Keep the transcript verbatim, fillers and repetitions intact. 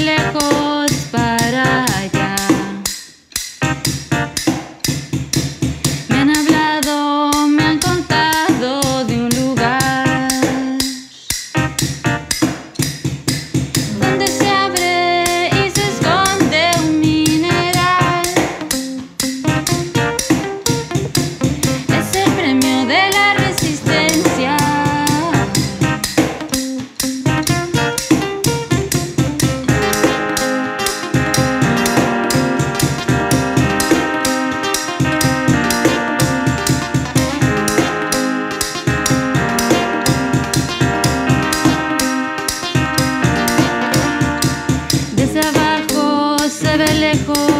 lejos para allá. Me han hablado, me han contado de un lugar donde se abre y se esconde un mineral. Es el premio de la resistencia. Lejos.